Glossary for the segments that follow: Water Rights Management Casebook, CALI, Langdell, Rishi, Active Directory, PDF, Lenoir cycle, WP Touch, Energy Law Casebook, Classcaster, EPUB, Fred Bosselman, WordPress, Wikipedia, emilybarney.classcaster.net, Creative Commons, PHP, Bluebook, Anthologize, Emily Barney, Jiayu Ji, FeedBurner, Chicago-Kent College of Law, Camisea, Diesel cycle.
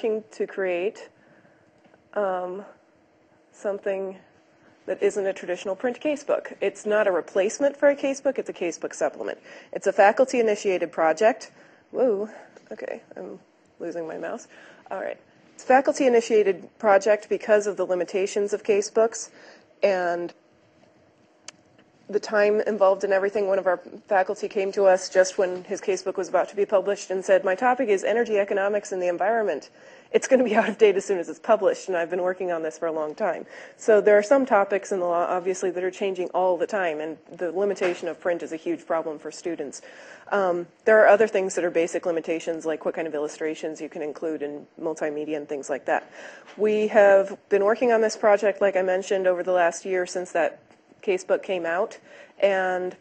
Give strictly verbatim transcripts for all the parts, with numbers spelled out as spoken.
To create um, something that isn't a traditional print casebook. It's not a replacement for a casebook, it's a casebook supplement. It's a faculty-initiated project. Whoa, okay, I'm losing my mouse. All right, it's a faculty-initiated project because of the limitations of casebooks and the time involved in everything. One of our faculty came to us just when his casebook was about to be published and said, my topic is energy economics and the environment. It's going to be out of date as soon as it's published, and I've been working on this for a long time. So there are some topics in the law, obviously, that are changing all the time, and the limitation of print is a huge problem for students. Um, there are other things that are basic limitations, like what kind of illustrations you can include in multimedia and things like that. We have been working on this project, like I mentioned, over the last year since that casebook came out, and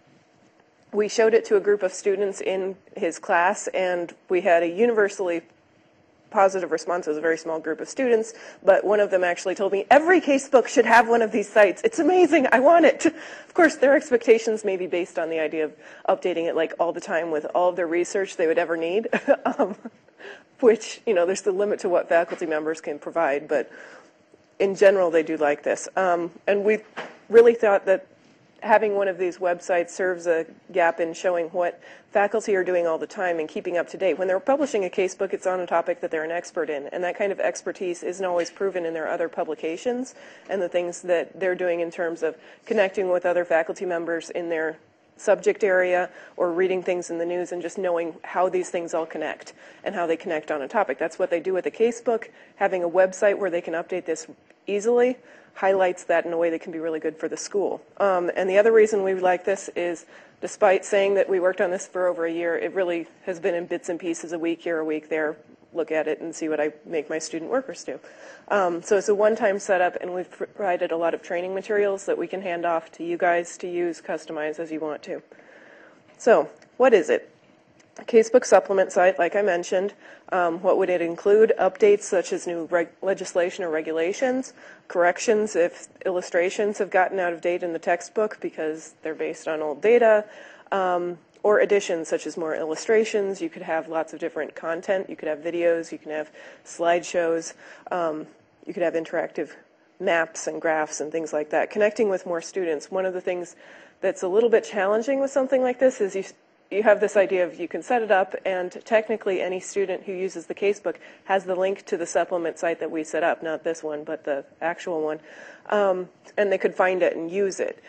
we showed it to a group of students in his class, and we had a universally positive response. It was a very small group of students, but one of them actually told me, every casebook should have one of these sites. It's amazing. I want it. Of course, their expectations may be based on the idea of updating it like all the time with all of their research they would ever need, um, which, you know, there's the limit to what faculty members can provide, but in general, they do like this. Um, and we've really thought that having one of these websites serves a gap in showing what faculty are doing all the time and keeping up to date. When they're publishing a casebook, it's on a topic that they're an expert in, and that kind of expertise isn't always proven in their other publications and the things that they're doing in terms of connecting with other faculty members in their subject area or reading things in the news and just knowing how these things all connect and how they connect on a topic. That's what they do with a casebook. Having a website where they can update this easily highlights that in a way that can be really good for the school. Um, and the other reason we like this is, despite saying that we worked on this for over a year, it really has been in bits and pieces, a week here, a week there, look at it and see what I make my student workers do. Um, so it's a one-time setup, and we've provided a lot of training materials that we can hand off to you guys to use, customize as you want to. So what is it? A casebook supplement site, like I mentioned. Um, what would it include? Updates such as new reg legislation or regulations, corrections if illustrations have gotten out of date in the textbook because they're based on old data, um, or additions such as more illustrations. You could have lots of different content. You could have videos. You can have slideshows. Um, you could have interactive maps and graphs and things like that. Connecting with more students. One of the things that's a little bit challenging with something like this is you You have this idea of you can set it up, and technically any student who uses the casebook has the link to the supplement site that we set up, not this one, but the actual one, um, and they could find it and use it.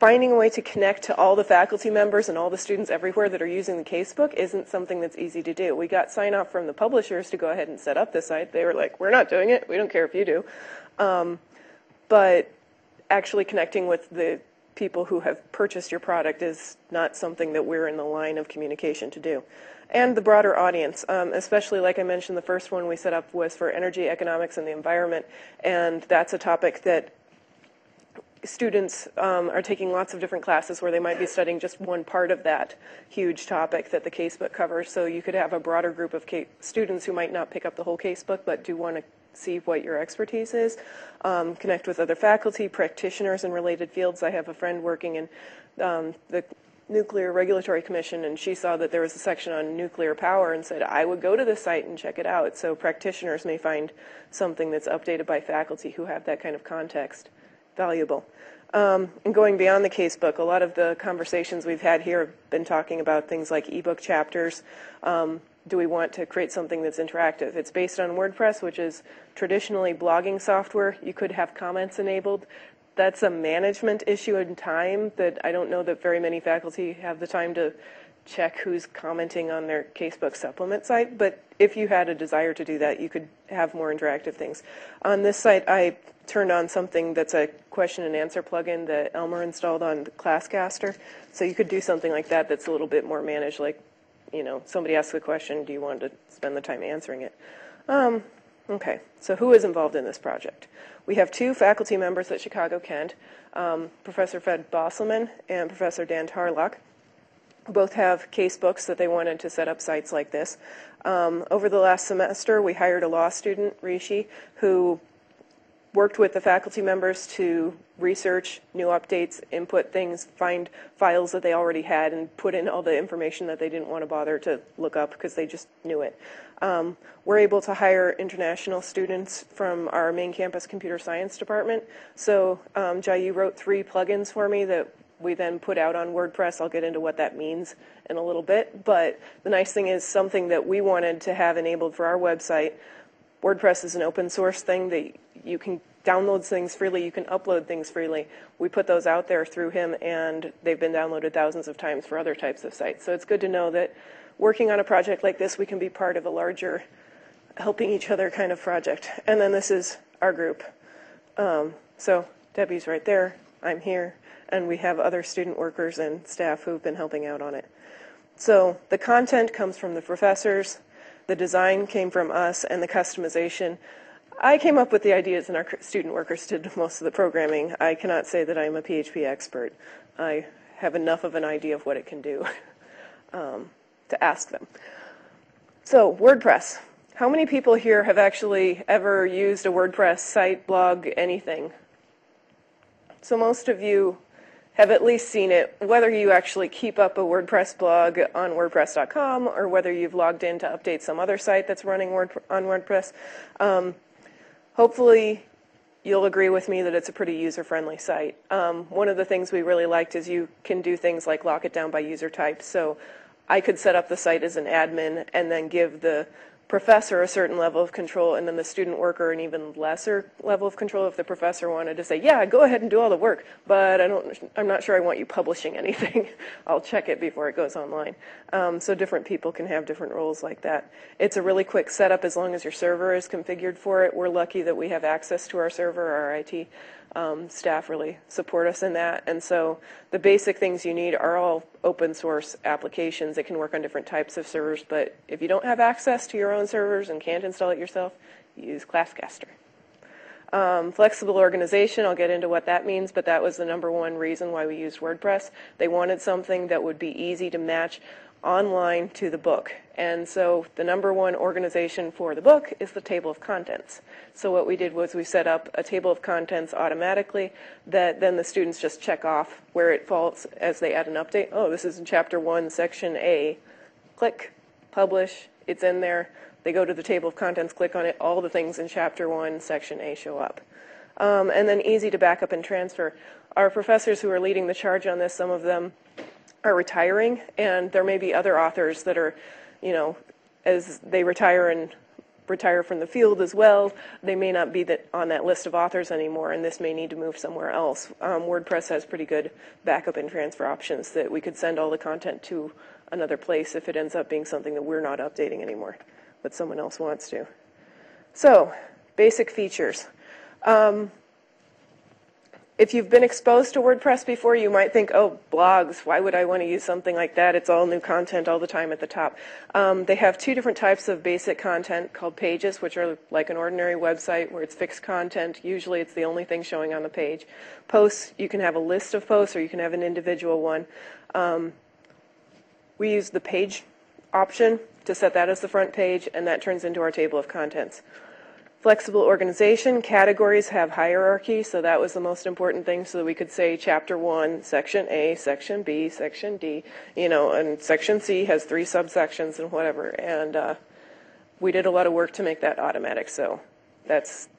Finding a way to connect to all the faculty members and all the students everywhere that are using the casebook isn't something that's easy to do. We got sign-off from the publishers to go ahead and set up this site. They were like, we're not doing it. We don't care if you do. Um, but actually connecting with the people who have purchased your product is not something that we're in the line of communication to do. And the broader audience, um, especially like I mentioned, the first one we set up was for energy economics and the environment, and that's a topic that students um, are taking lots of different classes where they might be studying just one part of that huge topic that the casebook covers, so you could have a broader group of students who might not pick up the whole casebook but do want to see what your expertise is, um, connect with other faculty, practitioners in related fields. I have a friend working in um, the Nuclear Regulatory Commission, and she saw that there was a section on nuclear power and said, I would go to this site and check it out. So practitioners may find something that's updated by faculty who have that kind of context valuable. Um, and going beyond the casebook, a lot of the conversations we've had here have been talking about things like ebook chapters. Um, do we want to create something that's interactive? It's based on WordPress, which is traditionally blogging software. You could have comments enabled. That's a management issue in time that I don't know that very many faculty have the time to check who's commenting on their casebook supplement site, but if you had a desire to do that, you could have more interactive things. On this site, I turned on something that's a question and answer plugin that Elmer installed on Classcaster, so you could do something like that that's a little bit more managed, like, you know, somebody asks a question, do you want to spend the time answering it? Um, okay, so who is involved in this project? We have two faculty members at Chicago-Kent, um, Professor Fred Bosselman and Professor Dan Tarlock. Both have casebooks that they wanted to set up sites like this. Um, over the last semester, we hired a law student, Rishi, who worked with the faculty members to research new updates, input things, find files that they already had, and put in all the information that they didn't want to bother to look up because they just knew it. Um, we're able to hire international students from our main campus computer science department. So um, Jiayu wrote three plugins for me that we then put out on WordPress. I'll get into what that means in a little bit. But the nice thing is something that we wanted to have enabled for our website. WordPress is an open source thing that you can download things freely, you can upload things freely. We put those out there through him, and they've been downloaded thousands of times for other types of sites. So it's good to know that working on a project like this, we can be part of a larger helping each other kind of project. And then this is our group. Um, so Debbie's right there, I'm here, and we have other student workers and staff who've been helping out on it. So the content comes from the professors, the design came from us, and the customization. I came up with the ideas, and our student workers did most of the programming. I cannot say that I'm a P H P expert. I have enough of an idea of what it can do um, to ask them. So WordPress. How many people here have actually ever used a WordPress site, blog, anything? So most of you have at least seen it, whether you actually keep up a WordPress blog on WordPress dot com or whether you've logged in to update some other site that's running Word, on WordPress. Um, Hopefully, you'll agree with me that it's a pretty user-friendly site. Um, one of the things we really liked is you can do things like lock it down by user type. So I could set up the site as an admin and then give the professor a certain level of control, and then the student worker an even lesser level of control if the professor wanted to say, yeah, go ahead and do all the work, but I don't, I'm not sure I want you publishing anything. I'll check it before it goes online. Um, so different people can have different roles like that. It's a really quick setup as long as your server is configured for it. We're lucky that we have access to our server. Our I T um, staff really support us in that, and so the basic things you need are all open source applications. It can work on different types of servers, but if you don't have access to your own servers and can't install it yourself, use Classcaster. Um, flexible organization, I'll get into what that means, but that was the number one reason why we used WordPress. They wanted something that would be easy to match online to the book. And so the number one organization for the book is the table of contents. So what we did was we set up a table of contents automatically that then the students just check off where it falls as they add an update. Oh, this is in chapter one, section A. Click, publish, it's in there. They go to the table of contents, click on it, all the things in chapter one, section A show up. Um, and then easy to back up and transfer. Our professors who are leading the charge on this, some of them are retiring, and there may be other authors that are, you know, as they retire and retire from the field as well, they may not be that on that list of authors anymore, and this may need to move somewhere else. Um, WordPress has pretty good backup and transfer options that we could send all the content to another place if it ends up being something that we're not updating anymore, but someone else wants to. So, basic features. Um, If you've been exposed to WordPress before, you might think, oh, blogs, why would I want to use something like that? It's all new content all the time at the top. Um, they have two different types of basic content called pages, which are like an ordinary website where it's fixed content. Usually it's the only thing showing on the page. Posts, you can have a list of posts or you can have an individual one. Um, we use the page option to set that as the front page, and that turns into our table of contents. Flexible organization, categories have hierarchy, so that was the most important thing, so that we could say chapter one, section A, section B, section D, you know, and section C has three subsections and whatever, and uh, we did a lot of work to make that automatic, so that's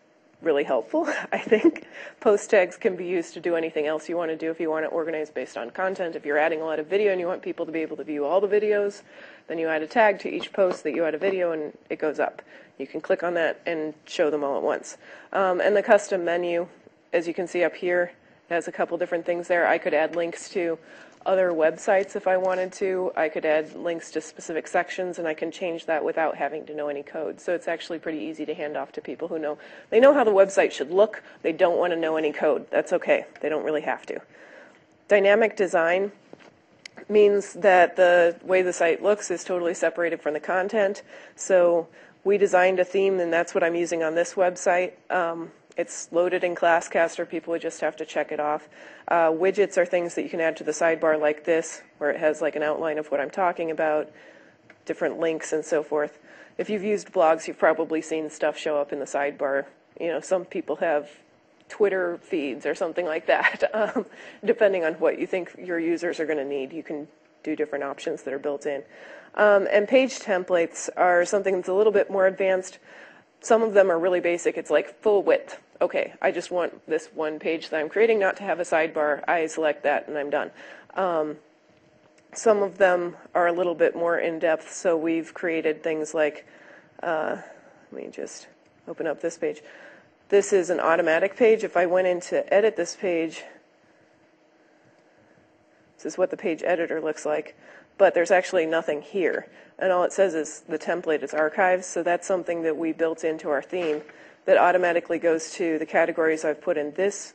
really helpful, I think. Post tags can be used to do anything else you want to do if you want to organize based on content. If you're adding a lot of video and you want people to be able to view all the videos, then you add a tag to each post that you add a video and it goes up. You can click on that and show them all at once. Um, and the custom menu, as you can see up here, has a couple different things there. I could add links to other websites if I wanted to. I could add links to specific sections, and I can change that without having to know any code. So it's actually pretty easy to hand off to people who know. They know how the website should look. They don't want to know any code. That's okay. They don't really have to. Dynamic design means that the way the site looks is totally separated from the content. So we designed a theme, and that's what I'm using on this website. Um, It's loaded in Classcaster. People would just have to check it off. Uh, widgets are things that you can add to the sidebar like this, where it has like an outline of what I'm talking about, different links and so forth. If you've used blogs, you've probably seen stuff show up in the sidebar. You know, some people have Twitter feeds or something like that. Um, depending on what you think your users are going to need, you can do different options that are built in. Um, and page templates are something that's a little bit more advanced. Some of them are really basic. It's like full width. Okay, I just want this one page that I'm creating not to have a sidebar. I select that and I'm done. Um, some of them are a little bit more in-depth, so we've created things like, uh, let me just open up this page. This is an automatic page. If I went in to edit this page, this is what the page editor looks like, but there's actually nothing here. And all it says is the template is archives, so that's something that we built into our theme that automatically goes to the categories I've put in this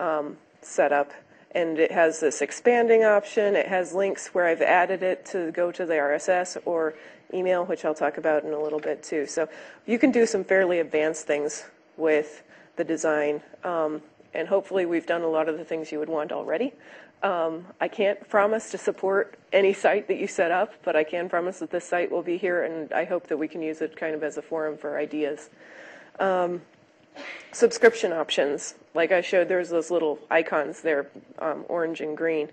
um, setup. And it has this expanding option. It has links where I've added it to go to the R S S or email, which I'll talk about in a little bit too. So you can do some fairly advanced things with the design. Um, and hopefully we've done a lot of the things you would want already. Um, I can't promise to support any site that you set up, but I can promise that this site will be here, and I hope that we can use it kind of as a forum for ideas. Um, Subscription options, like I showed, there's those little icons there, um, orange and green.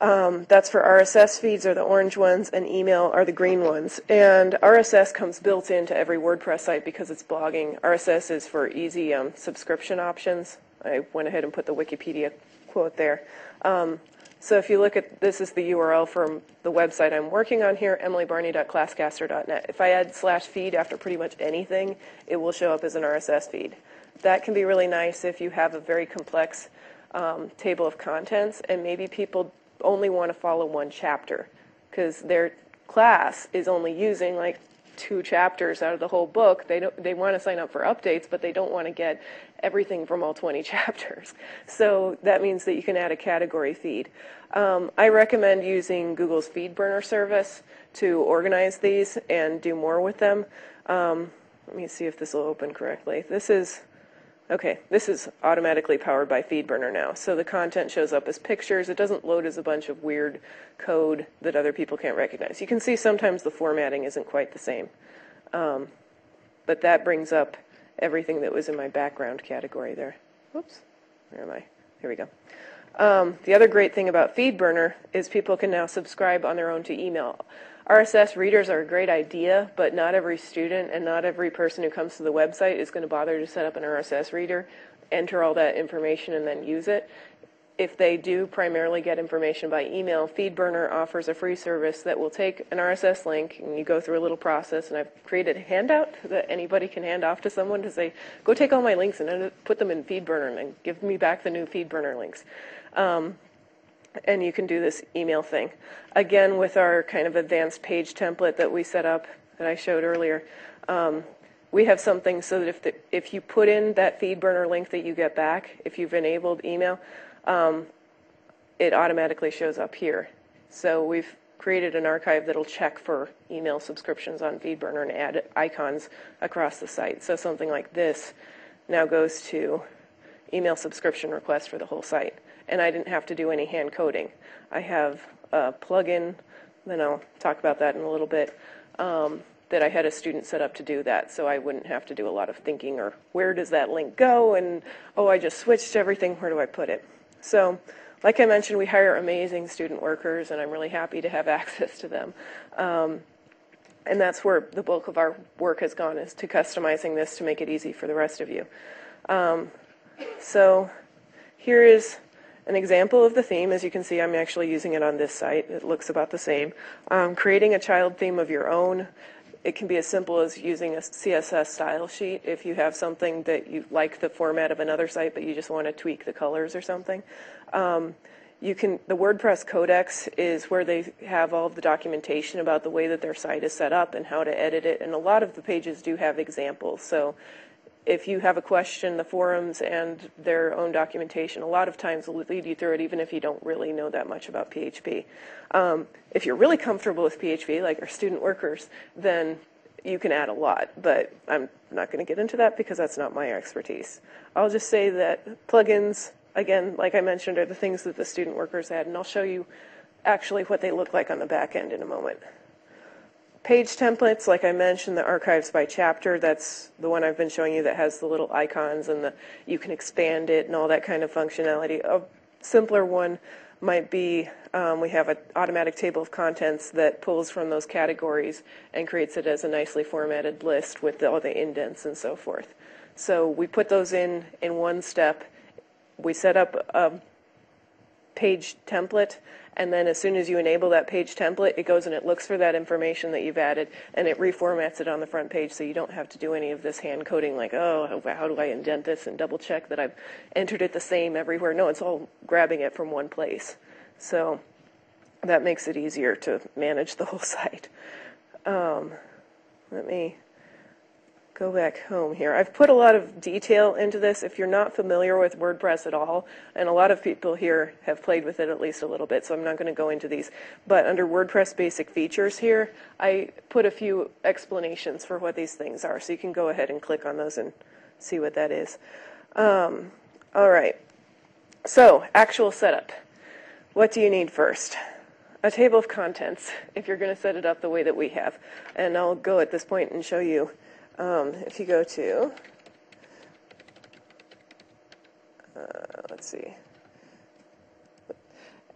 Um, that's for R S S feeds, are the orange ones, and email are the green ones. And R S S comes built into every WordPress site because it's blogging. R S S is for easy um, subscription options. I went ahead and put the Wikipedia quote there. Um, so if you look at, this is the U R L from the website I'm working on here, emily barney dot classcaster dot net. If I add slash feed after pretty much anything, it will show up as an R S S feed. That can be really nice if you have a very complex um, table of contents, and maybe people only want to follow one chapter because their class is only using like two chapters out of the whole book. They don't, they want to sign up for updates, but they don't want to get everything from all twenty chapters. So that means that you can add a category feed. Um, I recommend using Google's FeedBurner service to organize these and do more with them. Um, let me see if this will open correctly. This is, okay, this is automatically powered by FeedBurner now. So the content shows up as pictures. It doesn't load as a bunch of weird code that other people can't recognize. You can see sometimes the formatting isn't quite the same. Um, but that brings up everything that was in my background category there. Whoops, where am I? Here we go. Um, the other great thing about FeedBurner is people can now subscribe on their own to email. R S S readers are a great idea, but not every student and not every person who comes to the website is going to bother to set up an R S S reader, enter all that information, and then use it. If they do primarily get information by email, FeedBurner offers a free service that will take an R S S link, and you go through a little process, and I've created a handout that anybody can hand off to someone to say, go take all my links and put them in FeedBurner and give me back the new FeedBurner links. Um, and you can do this email thing. Again, with our kind of advanced page template that we set up that I showed earlier, um, we have something so that if, the, if you put in that FeedBurner link that you get back, if you've enabled email, Um, it automatically shows up here. So we've created an archive that'll check for email subscriptions on FeedBurner and add icons across the site. So something like this now goes to email subscription request for the whole site. And I didn't have to do any hand coding. I have a plugin, then I'll talk about that in a little bit, um, that I had a student set up to do that, so I wouldn't have to do a lot of thinking or where does that link go, and oh, I just switched everything, where do I put it? So, like I mentioned, we hire amazing student workers, and I'm really happy to have access to them. Um, and that's where the bulk of our work has gone, is to customizing this to make it easy for the rest of you. Um, so, here is an example of the theme. As you can see, I'm actually using it on this site. It looks about the same. Um, creating a child theme of your own. It can be as simple as using a C S S style sheet if you have something that you like the format of another site, but you just want to tweak the colors or something. Um, you can, the WordPress Codex is where they have all of the documentation about the way that their site is set up and how to edit it, and a lot of the pages do have examples. So if you have a question, the forums and their own documentation a lot of times will lead you through it, even if you don't really know that much about P H P. Um, if you're really comfortable with P H P, like our student workers, then you can add a lot, but I'm not going to get into that because that's not my expertise. I'll just say that plugins, again, like I mentioned, are the things that the student workers add, and I'll show you actually what they look like on the back end in a moment. Page templates, like I mentioned, the archives by chapter, that's the one I've been showing you that has the little icons and the you can expand it and all that kind of functionality. A simpler one might be um, we have an automatic table of contents that pulls from those categories and creates it as a nicely formatted list with all the indents and so forth. So we put those in in one step. We set up a page template, and then as soon as you enable that page template, it goes and it looks for that information that you've added, and it reformats it on the front page so you don't have to do any of this hand coding like, oh, how do I indent this and double check that I've entered it the same everywhere. No, it's all grabbing it from one place. So that makes it easier to manage the whole site. Um, let me go back home here. I've put a lot of detail into this. If you're not familiar with WordPress at all, and a lot of people here have played with it at least a little bit, so I'm not going to go into these. But under WordPress basic features here, I put a few explanations for what these things are. So you can go ahead and click on those and see what that is. Um, all right. So actual setup. What do you need first? A table of contents if you're going to set it up the way that we have. And I'll go at this point and show you. Um, if you go to, uh, let's see,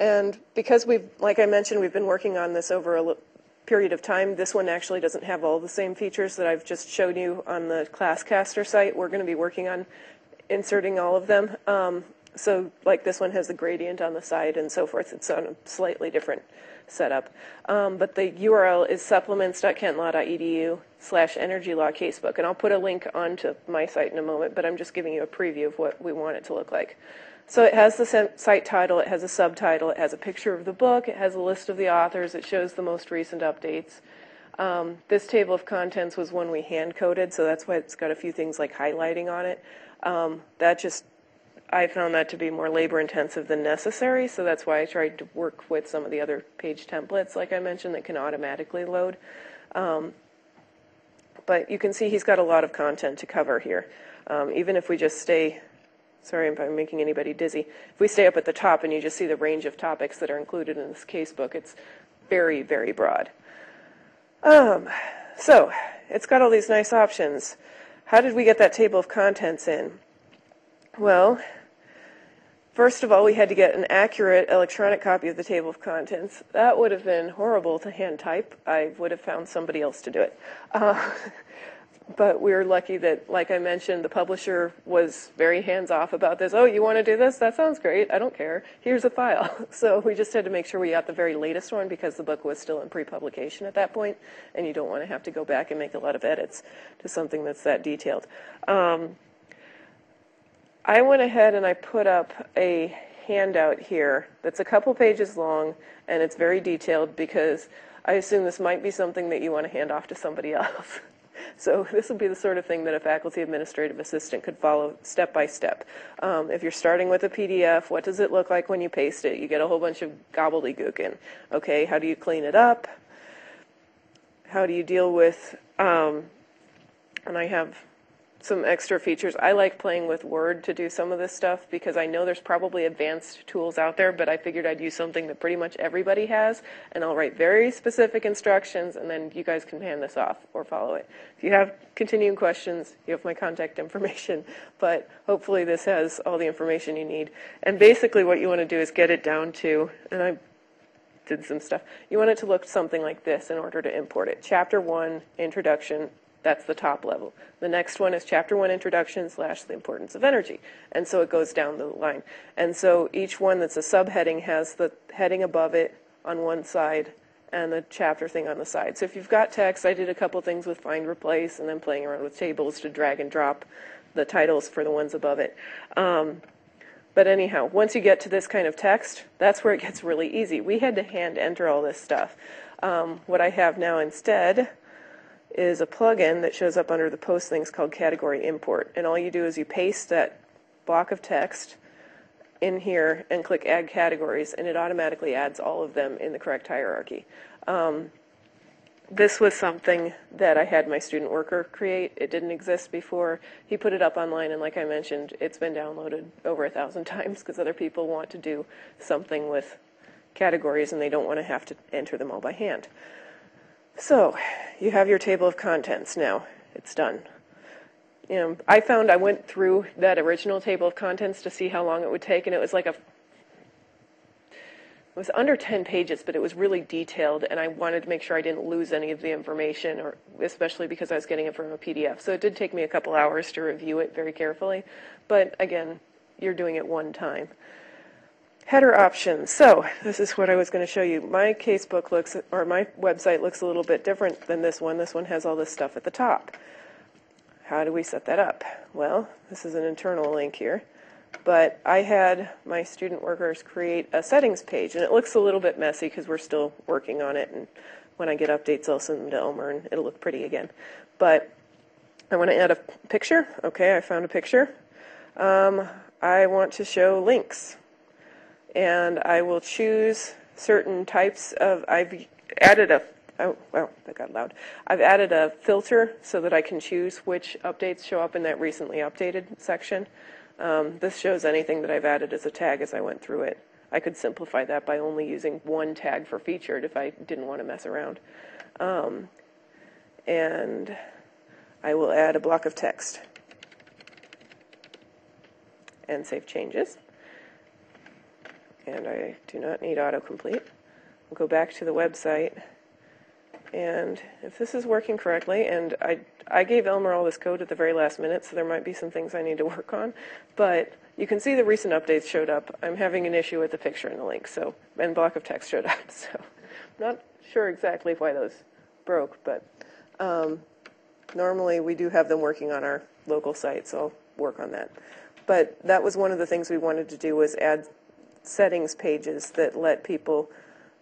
and because we've, like I mentioned, we've been working on this over a period of time, this one actually doesn't have all the same features that I've just shown you on the Classcaster site. We're going to be working on inserting all of them. Um, so like this one has the gradient on the side and so forth. It's on a slightly different setup. Um, but the U R L is supplements dot kent law dot e d u slash energy law casebook. And I'll put a link onto my site in a moment, but I'm just giving you a preview of what we want it to look like. So it has the site title, it has a subtitle, it has a picture of the book, it has a list of the authors, it shows the most recent updates. Um, this table of contents was one we hand-coded, so that's why it's got a few things like highlighting on it. Um, that just I found that to be more labor-intensive than necessary, so that's why I tried to work with some of the other page templates, like I mentioned, that can automatically load. Um, but you can see he's got a lot of content to cover here. Um, even if we just stay, sorry if I'm making anybody dizzy, if we stay up at the top and you just see the range of topics that are included in this casebook, it's very, very broad. Um, so it's got all these nice options. How did we get that table of contents in? Well, first of all, we had to get an accurate electronic copy of the table of contents. That would have been horrible to hand type. I would have found somebody else to do it. Uh, but we were lucky that, like I mentioned, the publisher was very hands-off about this. Oh, you want to do this? That sounds great. I don't care. Here's a file. So we just had to make sure we got the very latest one because the book was still in pre-publication at that point, and you don't want to have to go back and make a lot of edits to something that's that detailed. Um, I went ahead and I put up a handout here that's a couple pages long, and it's very detailed because I assume this might be something that you want to hand off to somebody else. So this would be the sort of thing that a faculty administrative assistant could follow step by step. Um, if you're starting with a P D F, what does it look like when you paste it? You get a whole bunch of gobbledygook in. Okay, how do you clean it up? How do you deal with, um, and I have some extra features. I like playing with Word to do some of this stuff because I know there's probably advanced tools out there, but I figured I'd use something that pretty much everybody has, and I'll write very specific instructions, and then you guys can hand this off or follow it. If you have continuing questions, you have my contact information, but hopefully this has all the information you need. And basically what you want to do is get it down to, and I did some stuff, you want it to look something like this in order to import it. Chapter one, Introduction. That's the top level. The next one is Chapter one, Introduction slash The Importance of Energy. And so it goes down the line. And so each one that's a subheading has the heading above it on one side and the chapter thing on the side. So if you've got text, I did a couple things with find, replace, and then playing around with tables to drag and drop the titles for the ones above it. Um, but anyhow, once you get to this kind of text, that's where it gets really easy. We had to hand enter all this stuff. Um, what I have now instead is a plugin that shows up under the post things called Category Import. And all you do is you paste that block of text in here and click Add Categories, and it automatically adds all of them in the correct hierarchy. Um, this was something that I had my student worker create. It didn't exist before. He put it up online, and like I mentioned, it's been downloaded over a thousand times because other people want to do something with categories, and they don't want to have to enter them all by hand. So you have your table of contents now. It's done. You know, I found I went through that original table of contents to see how long it would take, and it was like a it was under ten pages, but it was really detailed, and I wanted to make sure I didn't lose any of the information, or especially because I was getting it from a P D F. So it did take me a couple hours to review it very carefully, but again, you're doing it one time. Header options. So this is what I was going to show you. My casebook looks, or my website looks a little bit different than this one. This one has all this stuff at the top. How do we set that up? Well, this is an internal link here, but I had my student workers create a settings page, and it looks a little bit messy because we're still working on it, and when I get updates I'll send them to Elmer and it'll look pretty again. But I want to add a picture. Okay, I found a picture. Um, I want to show links, and I will choose certain types of, I've added a, oh, wow, that got loud. I've added a filter so that I can choose which updates show up in that recently updated section. Um, this shows anything that I've added as a tag as I went through it. I could simplify that by only using one tag for featured if I didn't want to mess around. Um, and I will add a block of text and save changes. And I do not need autocomplete. We'll go back to the website. And if this is working correctly, and I, I gave Elmer all this code at the very last minute, so there might be some things I need to work on, but you can see the recent updates showed up. I'm having an issue with the picture and the link, so, and block of text showed up, so I'm not sure exactly why those broke, but um, normally we do have them working on our local site, so I'll work on that. But that was one of the things we wanted to do, was add settings pages that let people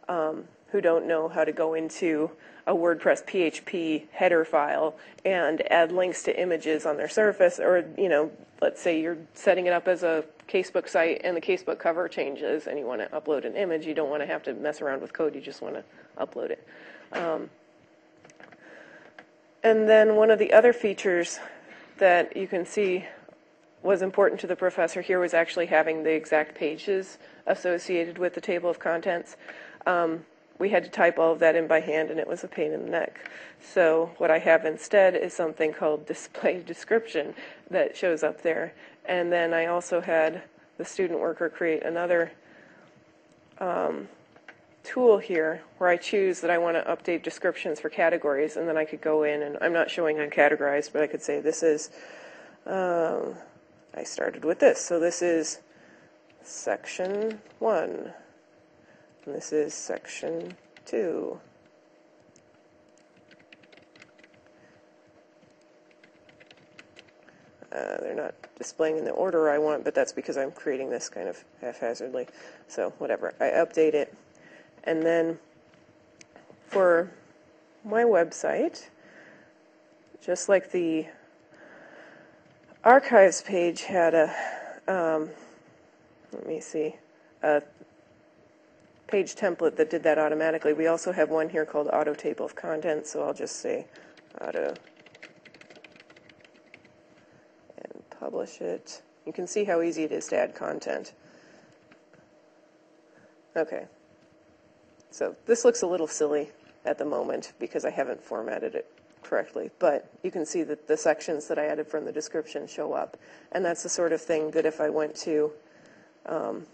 um, who don't know how to go into a WordPress P H P header file and add links to images on their surface, or, you know, let's say you're setting it up as a casebook site and the casebook cover changes and you want to upload an image. You don't want to have to mess around with code. You just want to upload it. Um, and then one of the other features that you can see was important to the professor here was actually having the exact pages associated with the table of contents. Um, We had to type all of that in by hand, and it was a pain in the neck. So what I have instead is something called display description that shows up there. And then I also had the student worker create another um, tool here where I choose that I want to update descriptions for categories, and then I could go in, and I'm not showing uncategorized, but I could say this is, um, I started with this, so this is section one. And this is section two. Uh, they're not displaying in the order I want, but that's because I'm creating this kind of haphazardly. So whatever, I update it. And then for my website, just like the archives page had a, um, let me see, a page template that did that automatically. We also have one here called Auto Table of Contents, so I'll just say Auto and publish it. You can see how easy it is to add content. Okay. So this looks a little silly at the moment because I haven't formatted it correctly, but you can see that the sections that I added from the description show up, and that's the sort of thing that if I went to um,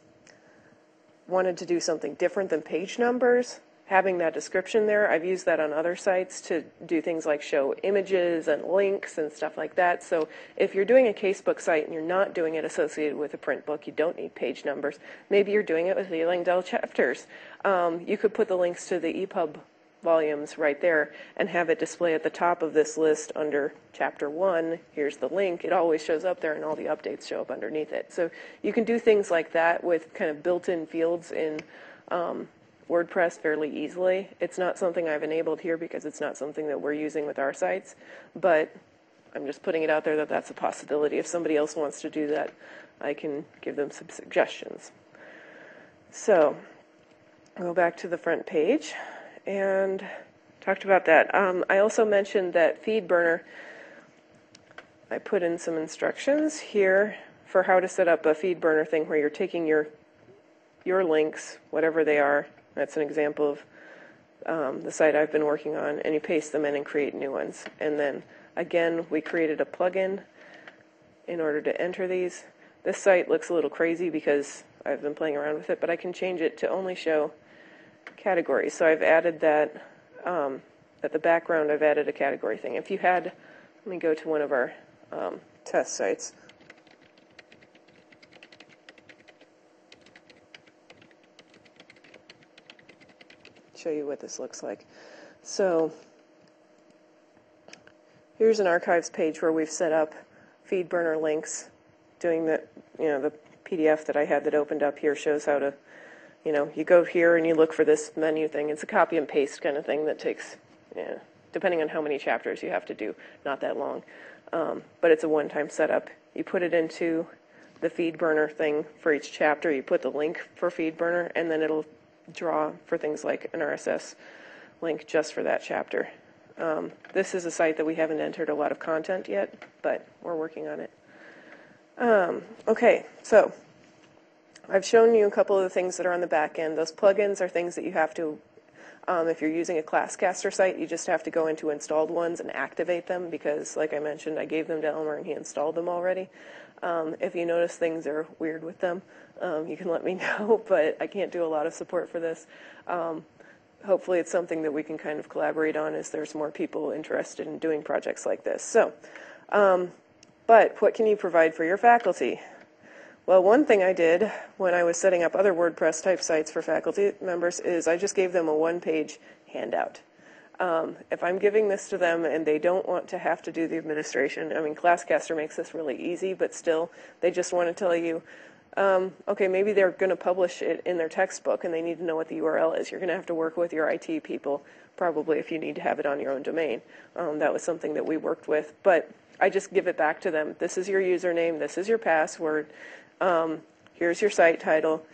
wanted to do something different than page numbers, having that description there. I've used that on other sites to do things like show images and links and stuff like that. So if you're doing a casebook site and you're not doing it associated with a print book, you don't need page numbers. Maybe you're doing it with the Langdell chapters. Um, you could put the links to the E P U B volumes right there and have it display at the top of this list under chapter one. Here's the link. It always shows up there, and all the updates show up underneath it. So you can do things like that with kind of built-in fields in um, WordPress fairly easily. It's not something I've enabled here because it's not something that we're using with our sites, but I'm just putting it out there that that's a possibility. If somebody else wants to do that, I can give them some suggestions. So I'll go back to the front page and talked about that. Um, I also mentioned that FeedBurner, I put in some instructions here for how to set up a FeedBurner thing where you're taking your your links, whatever they are. That's an example of um, the site I've been working on, and you paste them in and create new ones. And then, again, we created a plugin in order to enter these. This site looks a little crazy because I've been playing around with it, but I can change it to only show categories. So I've added that, um, at the background, I've added a category thing. If you had, let me go to one of our um, test sites. Show you what this looks like. So here's an archives page where we've set up FeedBurner links. Doing the, you know, the P D F that I had that opened up here shows how to, you know, you go here and you look for this menu thing. It's a copy and paste kind of thing that takes, you know, depending on how many chapters you have to do, not that long. Um, but it's a one-time setup. You put it into the FeedBurner thing for each chapter. You put the link for FeedBurner, and then it'll draw for things like an R S S link just for that chapter. Um, this is a site that we haven't entered a lot of content yet, but we're working on it. Um, okay, so I've shown you a couple of the things that are on the back end. Those plugins are things that you have to, um, if you're using a Classcaster site, you just have to go into installed ones and activate them because, like I mentioned, I gave them to Elmer and he installed them already. Um, if you notice things are weird with them, um, you can let me know, but I can't do a lot of support for this. Um, hopefully it's something that we can kind of collaborate on as there's more people interested in doing projects like this. So, um, but what can you provide for your faculty? Well, one thing I did when I was setting up other WordPress type sites for faculty members is I just gave them a one-page handout. Um, if I'm giving this to them and they don't want to have to do the administration, I mean, Classcaster makes this really easy, but still, they just want to tell you, um, okay, maybe they're going to publish it in their textbook and they need to know what the U R L is. You're going to have to work with your I T people, probably, if you need to have it on your own domain. Um, that was something that we worked with, but I just give it back to them. This is your username. This is your password. Um, here's your site title.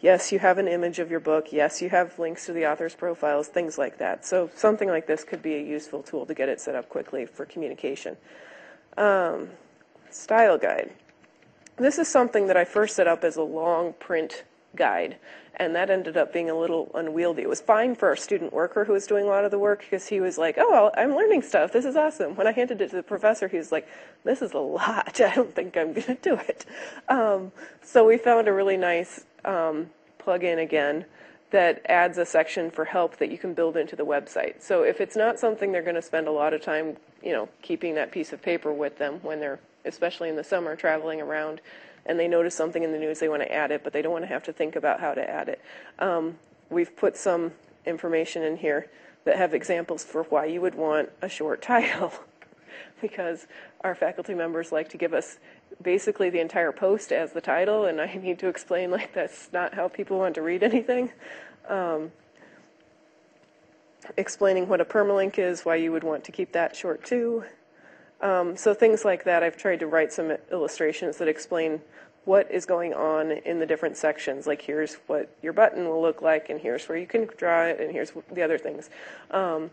Yes, you have an image of your book. Yes, you have links to the author's profiles, things like that. So something like this could be a useful tool to get it set up quickly for communication. Um, style guide. This is something that I first set up as a long print guide, and that ended up being a little unwieldy. It was fine for our student worker who was doing a lot of the work because he was like, oh, I'm learning stuff. This is awesome. When I handed it to the professor, he was like, this is a lot. I don't think I'm going to do it. Um, so we found a really nice um, plug-in again that adds a section for help that you can build into the website. So if it's not something they're going to spend a lot of time, you know, keeping that piece of paper with them when they're, especially in the summer, traveling around, and they notice something in the news, they want to add it, but they don't want to have to think about how to add it. Um, we've put some information in here that have examples for why you would want a short title, because our faculty members like to give us basically the entire post as the title, and I need to explain, like, that's not how people want to read anything. Um, explaining what a permalink is, why you would want to keep that short too. Um, so things like that. I've tried to write some illustrations that explain what is going on in the different sections. Like, here's what your button will look like, and here's where you can draw it, and here's the other things. Um,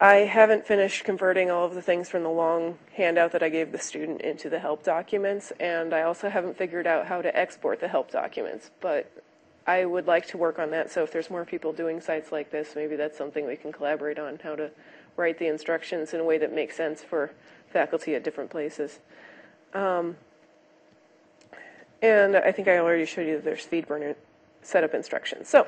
I haven't finished converting all of the things from the long handout that I gave the student into the help documents, and I also haven't figured out how to export the help documents, but I would like to work on that. So if there's more people doing sites like this, maybe that's something we can collaborate on, how to write the instructions in a way that makes sense for faculty at different places. Um, and I think I already showed you that there's FeedBurner setup instructions. So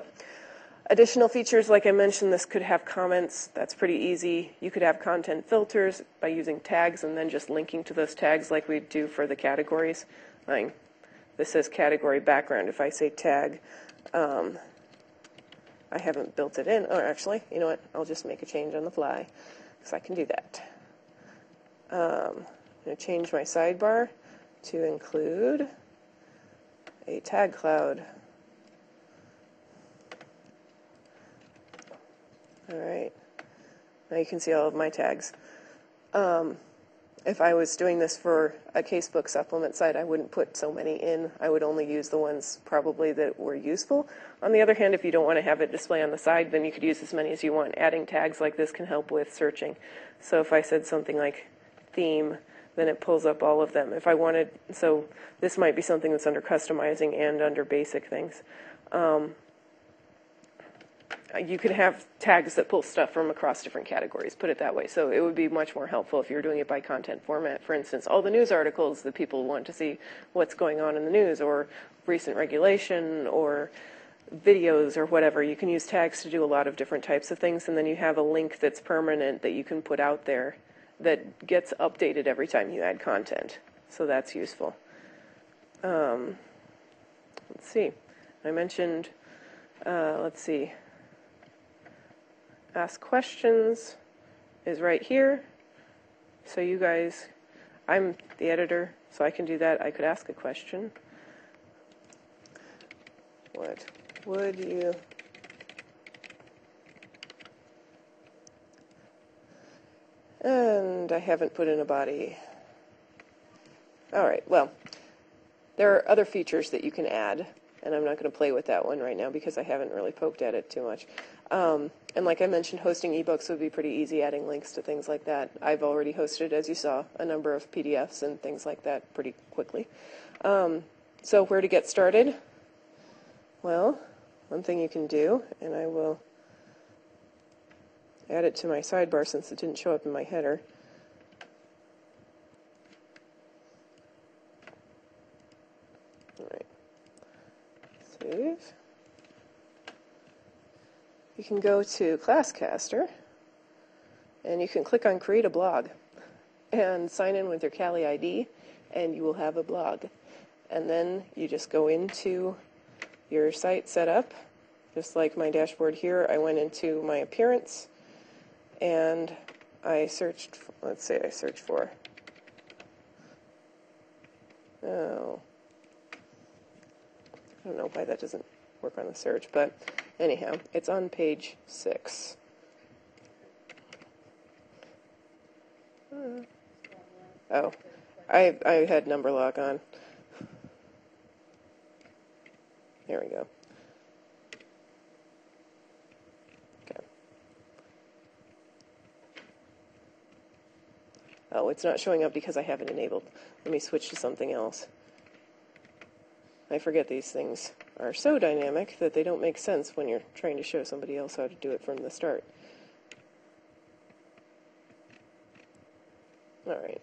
additional features, like I mentioned, this could have comments. That's pretty easy. You could have content filters by using tags and then just linking to those tags like we do for the categories. Like, this says category background. If I say tag, um, I haven't built it in. Oh, actually, you know what? I'll just make a change on the fly because I can do that. Um, I'm going to change my sidebar to include a tag cloud. All right. Now you can see all of my tags. Um, if I was doing this for a casebook supplement site, I wouldn't put so many in. I would only use the ones probably that were useful. On the other hand, if you don't want to have it display on the side, then you could use as many as you want. Adding tags like this can help with searching. So if I said something like theme, then it pulls up all of them. If I wanted, so this might be something that's under customizing and under basic things. Um, you could have tags that pull stuff from across different categories, put it that way. So it would be much more helpful if you're doing it by content format. For instance, all the news articles that people want to see what's going on in the news, or recent regulation, or videos, or whatever. You can use tags to do a lot of different types of things, and then you have a link that's permanent that you can put out there that gets updated every time you add content. So that's useful. Um, let's see. I mentioned, uh, let's see, ask questions is right here. So you guys, I'm the editor, so I can do that. I could ask a question. What would you and I haven't put in a body. All right, well, there are other features that you can add, and I'm not going to play with that one right now because I haven't really poked at it too much. Um, and like I mentioned, hosting ebooks would be pretty easy, adding links to things like that. I've already hosted, as you saw, a number of P D Fs and things like that pretty quickly. Um, so where to get started? Well, one thing you can do, and I will add it to my sidebar since it didn't show up in my header. All right. Save. You can go to Classcaster, and you can click on Create a Blog, and sign in with your CALI I D, and you will have a blog. And then you just go into your site setup. Just like my dashboard here, I went into my appearance, and I searched, let's say I search for, oh, I don't know why that doesn't work on the search, but anyhow, it's on page six. Oh, I, I had number lock on. There we go. Oh, it's not showing up because I have it enabled. Let me switch to something else. I forget these things are so dynamic that they don't make sense when you're trying to show somebody else how to do it from the start. All right.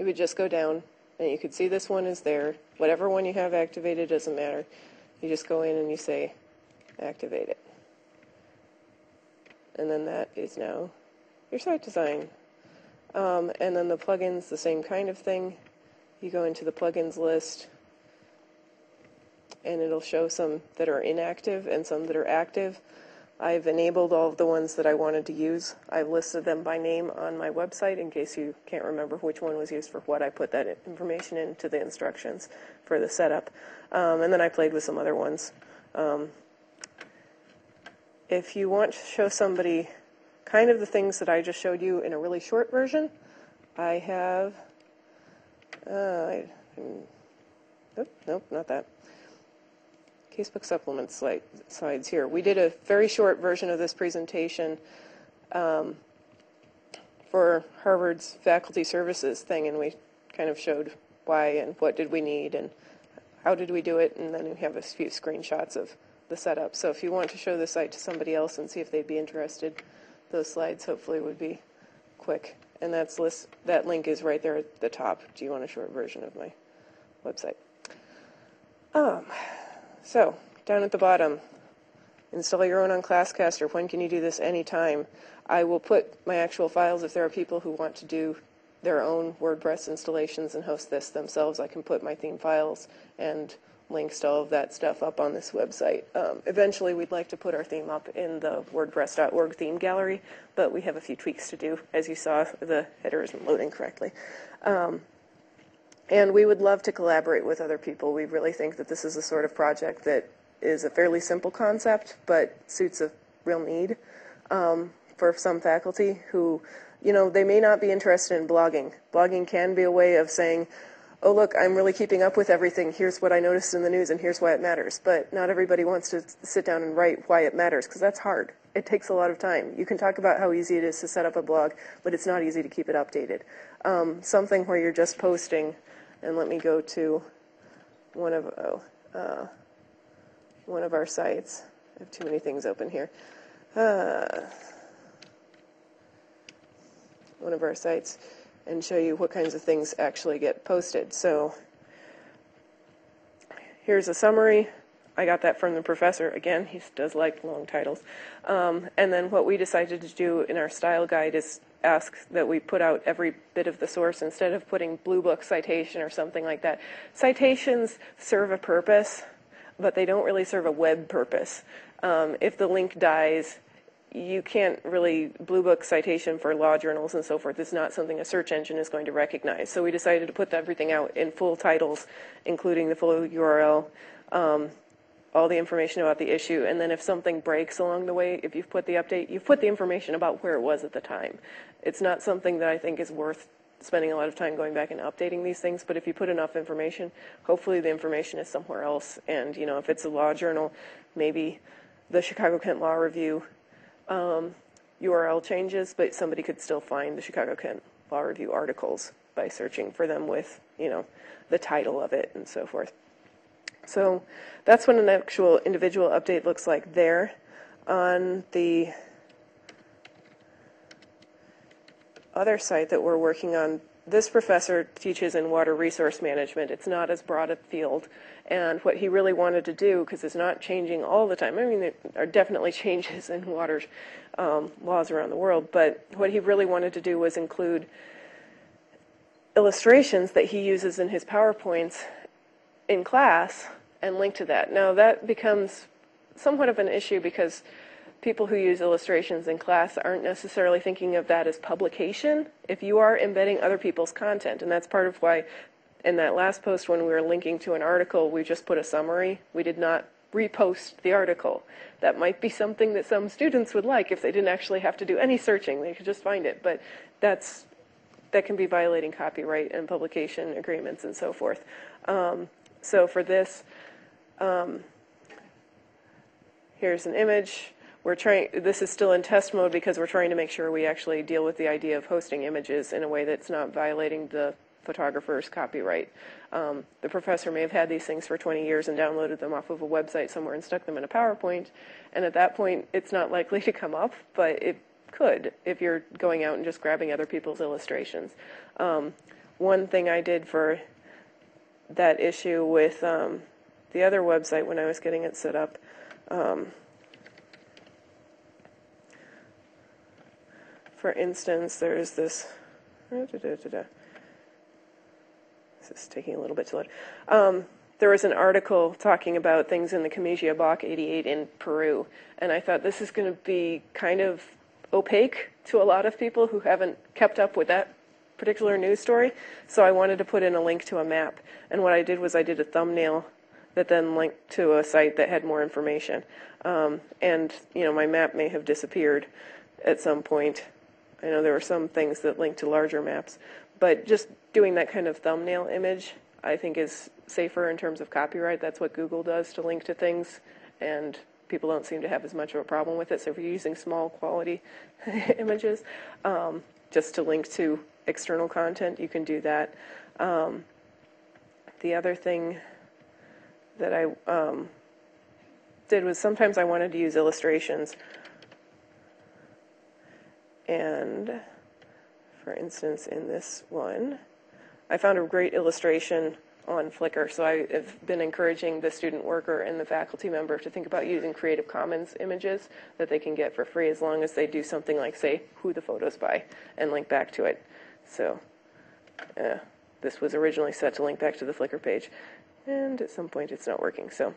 You would just go down, and you could see this one is there. Whatever one you have activated doesn't matter. You just go in and you say, activate it. And then that is now your site design. Um, and then the plugins, the same kind of thing. You go into the plugins list, and it'll show some that are inactive and some that are active. I've enabled all of the ones that I wanted to use. I've listed them by name on my website in case you can't remember which one was used for what. I put that information into the instructions for the setup. Um, and then I played with some other ones. Um, if you want to show somebody kind of the things that I just showed you in a really short version, I have, uh, I, oh, nope, not that. Casebook supplement slide, slides here. We did a very short version of this presentation um, for Harvard's faculty services thing, and we kind of showed why and what did we need and how did we do it, and then we have a few screenshots of the setup. So if you want to show the site to somebody else and see if they'd be interested, those slides hopefully would be quick. And that's list, that link is right there at the top. Do you want a short version of my website? Um, so, down at the bottom, install your own on Classcaster. When can you do this? Anytime. I will put my actual files if there are people who want to do their own WordPress installations and host this themselves. I can put my theme files and links to all of that stuff up on this website. Um, eventually, we'd like to put our theme up in the WordPress dot org theme gallery, but we have a few tweaks to do. As you saw, the header isn't loading correctly. Um, and we would love to collaborate with other people. We really think that this is the sort of project that is a fairly simple concept, but suits a real need um, for some faculty who, you know, they may not be interested in blogging. Blogging can be a way of saying, oh, look, I'm really keeping up with everything. Here's what I noticed in the news, and here's why it matters. But not everybody wants to sit down and write why it matters, because that's hard. It takes a lot of time. You can talk about how easy it is to set up a blog, but it's not easy to keep it updated. Um, something where you're just posting, and let me go to one of, oh, uh, one of our sites, I have too many things open here. Uh, one of our sites, and show you what kinds of things actually get posted. So here's a summary. I got that from the professor. Again, he does like long titles. Um, and then what we decided to do in our style guide is ask that we put out every bit of the source instead of putting Bluebook citation or something like that. Citations serve a purpose, but they don't really serve a web purpose. Um, if the link dies, you can't really, Bluebook citation for law journals and so forth is not something a search engine is going to recognize. So we decided to put everything out in full titles, including the full U R L, um, all the information about the issue, and then if something breaks along the way, if you've put the update, you've put the information about where it was at the time. It's not something that I think is worth spending a lot of time going back and updating these things, but if you put enough information, hopefully the information is somewhere else. And, you know, if it's a law journal, maybe the Chicago-Kent Law Review Um, U R L changes, but somebody could still find the Chicago-Kent Law Review articles by searching for them with, you know, the title of it and so forth. So that's what an actual individual update looks like there. On the other site that we're working on, this professor teaches in water resource management. It's not as broad a field. And what he really wanted to do, because it's not changing all the time, I mean, there are definitely changes in water um, laws around the world, but what he really wanted to do was include illustrations that he uses in his PowerPoints in class and link to that. Now, that becomes somewhat of an issue because people who use illustrations in class aren't necessarily thinking of that as publication if you are embedding other people's content. And that's part of why in that last post when we were linking to an article, we just put a summary. We did not repost the article. That might be something that some students would like if they didn't actually have to do any searching. They could just find it. But that's, that can be violating copyright and publication agreements and so forth. Um, so for this, um, here's an image. We're trying, this is still in test mode because we're trying to make sure we actually deal with the idea of hosting images in a way that's not violating the photographer's copyright. Um, the professor may have had these things for twenty years and downloaded them off of a website somewhere and stuck them in a PowerPoint, and at that point it's not likely to come up, but it could if you're going out and just grabbing other people's illustrations. Um, one thing I did for that issue with um, the other website when I was getting it set up, um, for instance, there's this, this is taking a little bit to load. Um, there was an article talking about things in the Camisea Block eighty-eight in Peru, and I thought this is going to be kind of opaque to a lot of people who haven't kept up with that particular news story, so I wanted to put in a link to a map. And what I did was I did a thumbnail that then linked to a site that had more information. Um, and, you know, my map may have disappeared at some point. I know there were some things that link to larger maps, but just doing that kind of thumbnail image I think is safer in terms of copyright. That's what Google does to link to things, and people don't seem to have as much of a problem with it. So if you're using small quality images um, just to link to external content, you can do that. Um, the other thing that I um, did was sometimes I wanted to use illustrations. And, for instance, in this one, I found a great illustration on Flickr, so I have been encouraging the student worker and the faculty member to think about using Creative Commons images that they can get for free as long as they do something like, say, who the photo's by, and link back to it. So, uh, this was originally set to link back to the Flickr page, and at some point it's not working, so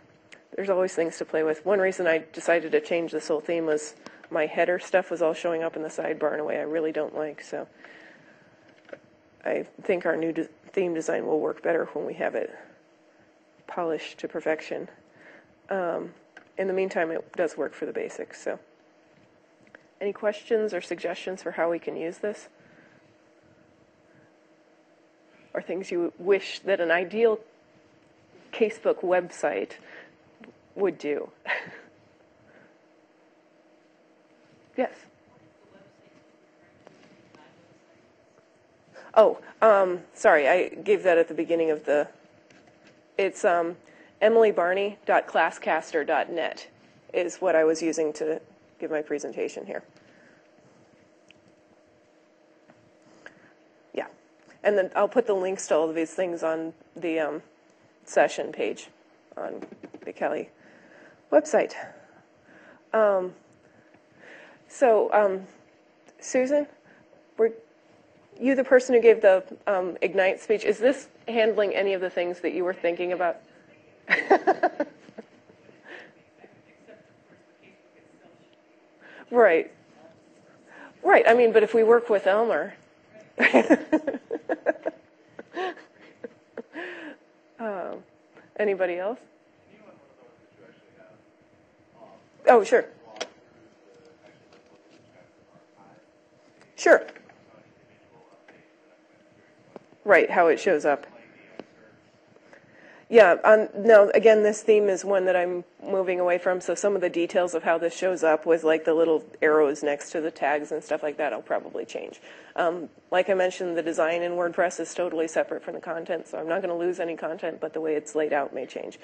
there's always things to play with. One reason I decided to change this whole theme was my header stuff was all showing up in the sidebar in a way I really don't like, so I think our new de theme design will work better when we have it polished to perfection. Um, in the meantime, it does work for the basics. So, any questions or suggestions for how we can use this? Or things you wish that an ideal casebook website would do? Yes. Oh, um, sorry, I gave that at the beginning of the, it's um, emily barney dot classcaster dot net is what I was using to give my presentation here. Yeah. And then I'll put the links to all of these things on the um, session page on the CALI website. Um, so, um, Susan, were you the person who gave the um, Ignite speech? Is this handling any of the things that you were thinking about? Right. Right. I mean, but if we work with Elmer. um, anybody else? Oh, sure. Sure. Right, how it shows up. Yeah, um, now, again, this theme is one that I'm moving away from, so some of the details of how this shows up with, like, the little arrows next to the tags and stuff like that, I'll probably change. Um, like I mentioned, the design in WordPress is totally separate from the content, so I'm not going to lose any content, but the way it's laid out may change.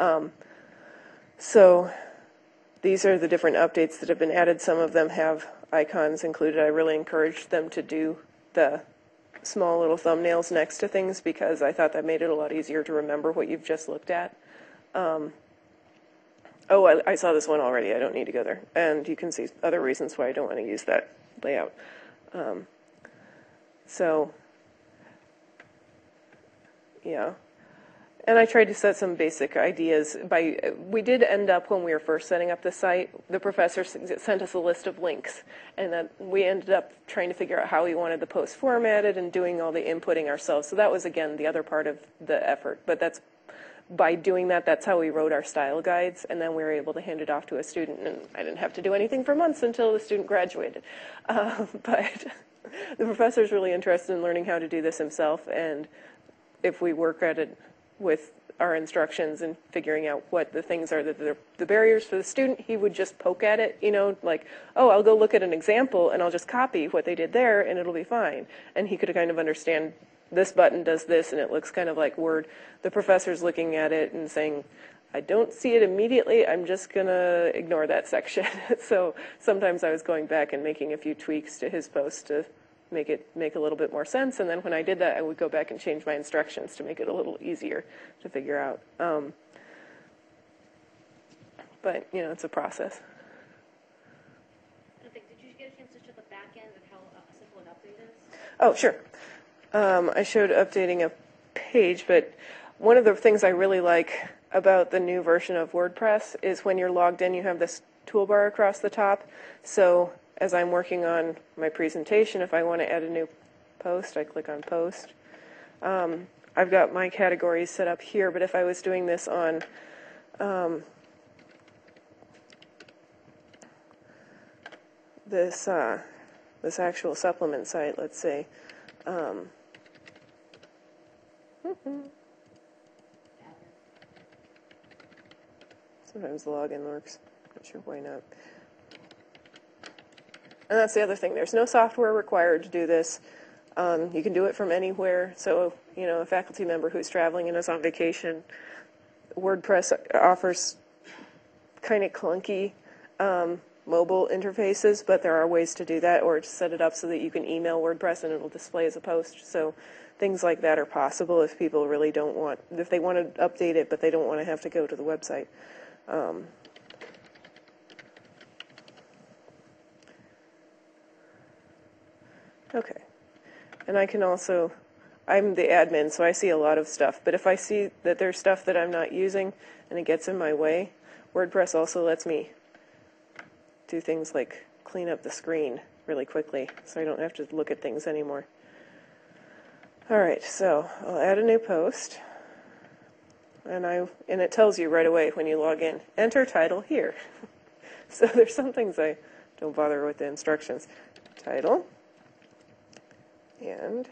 Um, so these are the different updates that have been added. Some of them have icons included. I really encouraged them to do the small little thumbnails next to things because I thought that made it a lot easier to remember what you've just looked at. Um, oh, I, I saw this one already. I don't need to go there. And you can see other reasons why I don't want to use that layout. Um, so, yeah. And I tried to set some basic ideas. By we did end up, when we were first setting up the site, the professor sent us a list of links, and that we ended up trying to figure out how we wanted the post formatted and doing all the inputting ourselves. So that was, again, the other part of the effort. But that's by doing that, that's how we wrote our style guides, and then we were able to hand it off to a student, and I didn't have to do anything for months until the student graduated. Uh, but the professor's really interested in learning how to do this himself, and if we work at it with our instructions and figuring out what the things are that are the barriers for the student, he would just poke at it, you know, like, oh, I'll go look at an example and I'll just copy what they did there and it'll be fine. And he could kind of understand this button does this and it looks kind of like Word. The professor's looking at it and saying, I don't see it immediately, I'm just going to ignore that section. So sometimes I was going back and making a few tweaks to his post to make it make a little bit more sense, and then when I did that, I would go back and change my instructions to make it a little easier to figure out. Um, but, you know, it's a process. I think, did you get a chance to show the back end of how simple an update is? Oh, sure. Um, I showed updating a page, but one of the things I really like about the new version of WordPress is when you're logged in, you have this toolbar across the top, so as I'm working on my presentation, if I want to add a new post, I click on Post. Um, I've got my categories set up here, but if I was doing this on um, this uh, this actual supplement site, let's say, um, sometimes the login works. Not sure why not. And that's the other thing. There's no software required to do this. Um, you can do it from anywhere. So, you know, a faculty member who's traveling and is on vacation, WordPress offers kind of clunky um, mobile interfaces, but there are ways to do that, or to set it up so that you can email WordPress and it'll display as a post. So things like that are possible if people really don't want, if they want to update it, but they don't want to have to go to the website. Um, Okay, and I can also, I'm the admin, so I see a lot of stuff, but if I see that there's stuff that I'm not using and it gets in my way, WordPress also lets me do things like clean up the screen really quickly, so I don't have to look at things anymore. All right, so I'll add a new post, and, I, and it tells you right away when you log in, enter title here. So there's some things I don't bother with the instructions. Title. And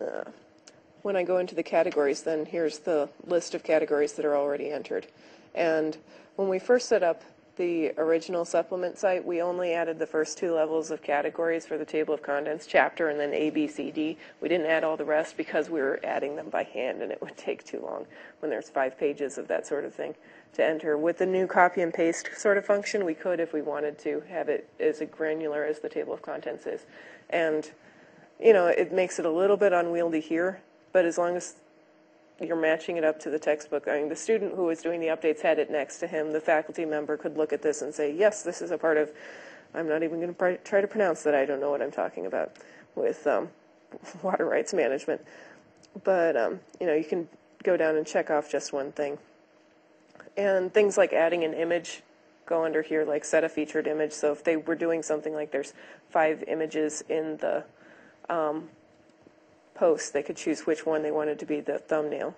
uh, when I go into the categories, then here's the list of categories that are already entered. And when we first set up the original supplement site, we only added the first two levels of categories for the table of contents, chapter, and then A, B, C, D. We didn't add all the rest because we were adding them by hand, and it would take too long when there's five pages of that sort of thing to enter. With the new copy and paste sort of function, we could, if we wanted to, have it as granular as the table of contents is. And, you know, it makes it a little bit unwieldy here, but as long as you're matching it up to the textbook. I mean, the student who was doing the updates had it next to him. The faculty member could look at this and say, yes, this is a part of, I'm not even going to try to pronounce that. I don't know what I'm talking about with um, water rights management. But, um, you know, you can go down and check off just one thing. And things like adding an image go under here, like set a featured image. So if they were doing something like there's five images in the um, posts, they could choose which one they wanted to be the thumbnail.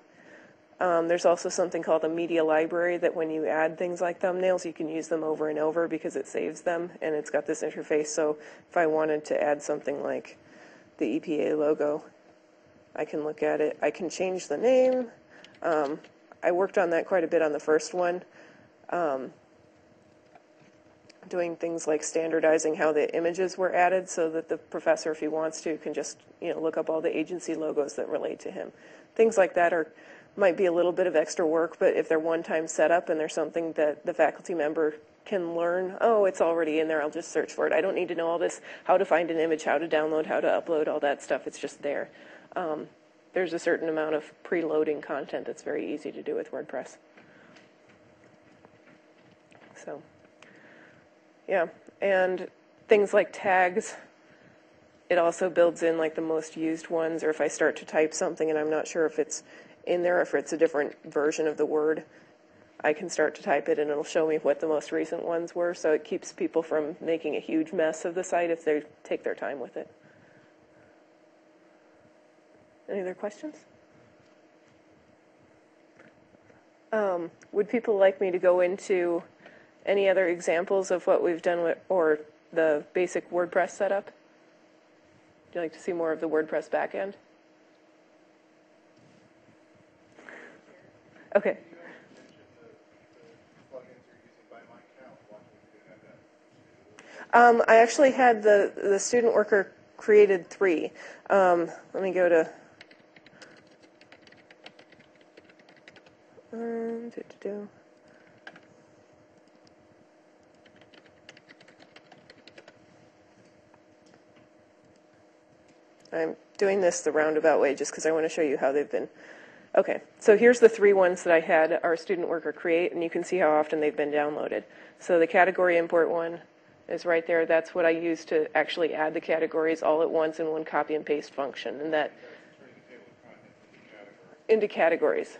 Um, there's also something called a media library that when you add things like thumbnails, you can use them over and over because it saves them, and it's got this interface. So if I wanted to add something like the E P A logo, I can look at it. I can change the name. Um, I worked on that quite a bit on the first one, um, doing things like standardizing how the images were added so that the professor, if he wants to, can just, you know, look up all the agency logos that relate to him. Things like that are might be a little bit of extra work, but if they're one-time setup and there's something that the faculty member can learn, oh, it's already in there, I'll just search for it. I don't need to know all this, how to find an image, how to download, how to upload, all that stuff. It's just there. Um, there's a certain amount of preloading content that's very easy to do with WordPress. So... yeah, and things like tags, it also builds in like the most used ones, or if I start to type something and I'm not sure if it's in there, or if it's a different version of the word, I can start to type it and it'll show me what the most recent ones were, so it keeps people from making a huge mess of the site if they take their time with it. Any other questions? Um, would people like me to go into any other examples of what we've done with, or the basic WordPress setup? Would you like to see more of the WordPress backend? Okay. Um, I actually had the, the student worker created three. Um, let me go to... Um, do, do, do. I'm doing this the roundabout way just because I want to show you how they've been. Okay, so here's the three ones that I had our student worker create, and you can see how often they've been downloaded. So the category import one is right there. That's what I use to actually add the categories all at once in one copy and paste function, and that into categories.